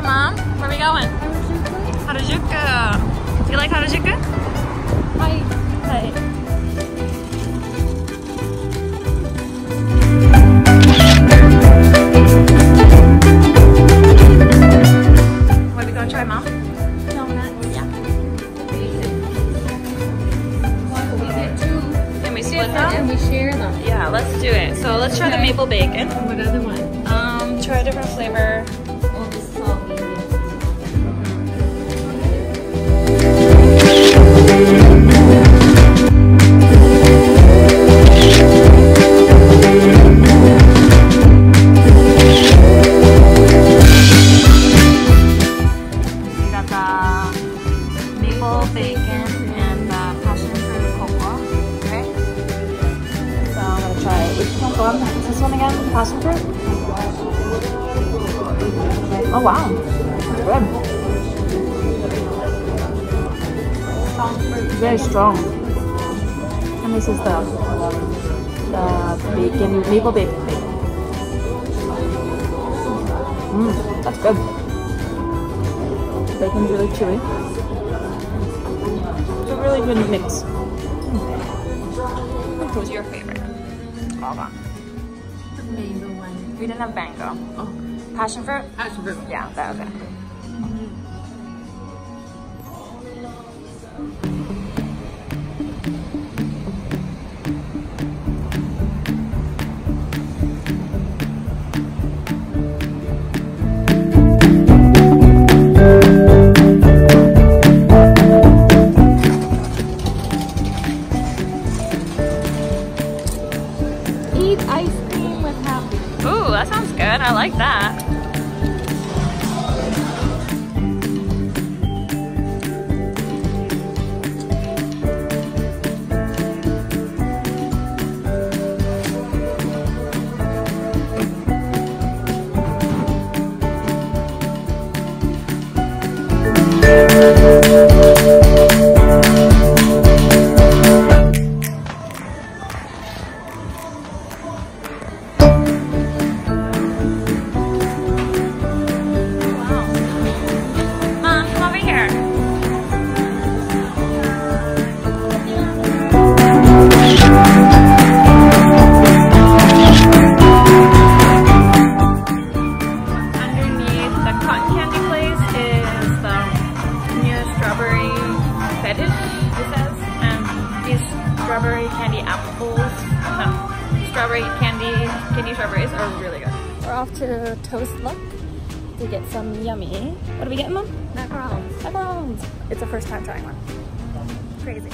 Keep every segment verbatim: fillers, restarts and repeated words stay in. Hey mom, where are we going? Harajuku. Harajuku. Do you like Harajuku? Hi. Hi. And we share them. Yeah, let's do it. So let's try okay. the maple bacon. And what other one? Um, try a different flavor. Oh, this is all easy. We got the maple bacon and the passion fruit cocoa. Is this one again? Passion fruit? Oh wow. Good. Very strong. And this is the, the bacon, maple bacon. Mmm, that's good. Bacon's really chewy. It's a really good mix. Mm. Which was your favorite? Lava. The mango one. We didn't have mango. Oh. Passion fruit? Passion fruit. Yeah, that was it. Ice cream with happy. Ooh, that sounds good. I like that. Strawberry candy, candy strawberries are really good. We're off to Toast Loft to get some yummy. What are we getting, Mom? Macarons. Macarons. It's the first time trying one. Crazy.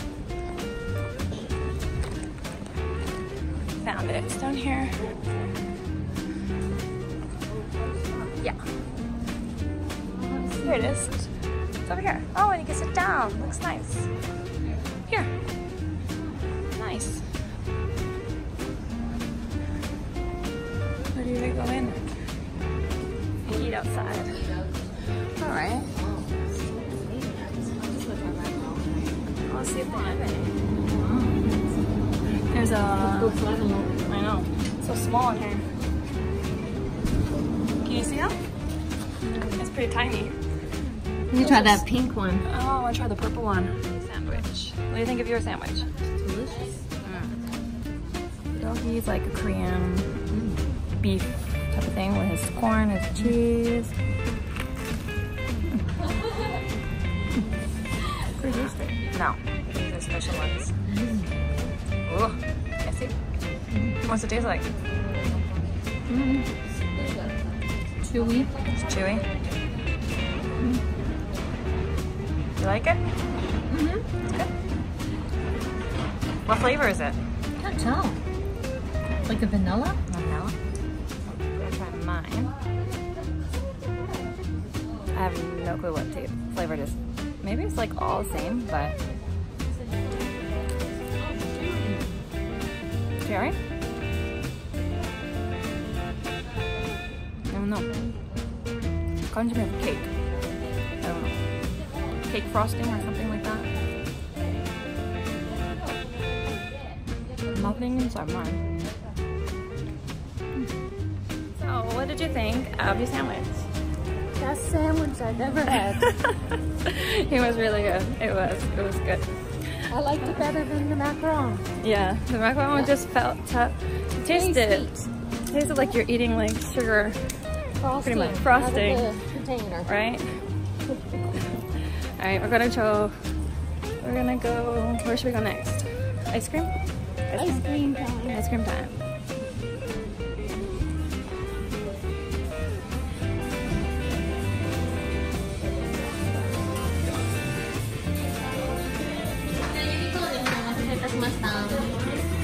Found it. It's down here. Yeah. Here it is. It's over here. Oh, and you can sit down. Looks nice. Here. Nice. Where do they go in? Eat outside. Alright. Let's see if they have any. There's a... I know. It's so small in here. Can you see them? It's pretty tiny. You try that pink one. Oh, I want to try the purple one. Sandwich. What do you think of your sandwich? It's delicious. Mm. Doggy's like a Korean... Mm. beef type of thing with his corn, his cheese. No, these are special ones. Mm. Ooh, yes, see? Mm. What's it taste like? Mm. Chewy. It's chewy. Mm. You like it? Mm-hmm. It's good. What flavor is it? I can't tell. Like a vanilla? Vanilla. Mine. I have no clue what taste, flavor it is. Maybe it's like all the same, but. Is it alright? I don't know. Kind of like cake. I don't know. Cake frosting or something like that. Nothing inside mine. What did you think of your sandwich? best sandwich I've ever had. It was really good. It was. It was good. I liked it better than the macaron. Yeah, the macaron yeah. just felt tough. It tasted, tasted like you're eating like sugar, frosting, pretty much frosting, out of the container. Right? All right, we're gonna go. We're gonna go. Where should we go next? Ice cream. Ice, Ice cream time. Ice cream time.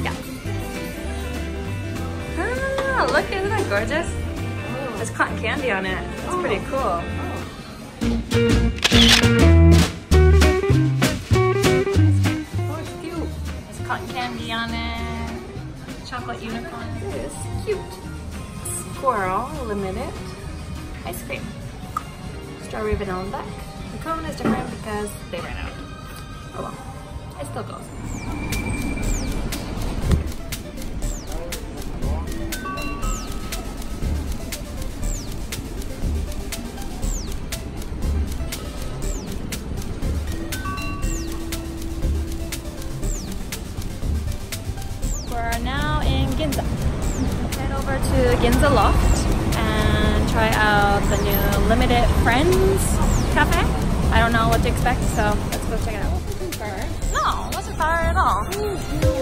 Yeah. Ah, look, isn't that gorgeous? Oh. There's cotton candy on it. It's oh. pretty cool. Oh. Oh, it's cute. There's cotton candy on it. Chocolate unicorn. It is cute. Squirrel, limited. Ice cream. Strawberry vanilla and black. The cone is different because they ran out. Oh well. It still goes. We're now in Ginza. Head over to Ginza Loft and try out the new limited Friends cafe. I don't know what to expect, so let's go check it out. It wasn't far. No, it wasn't far at all. Mm-hmm.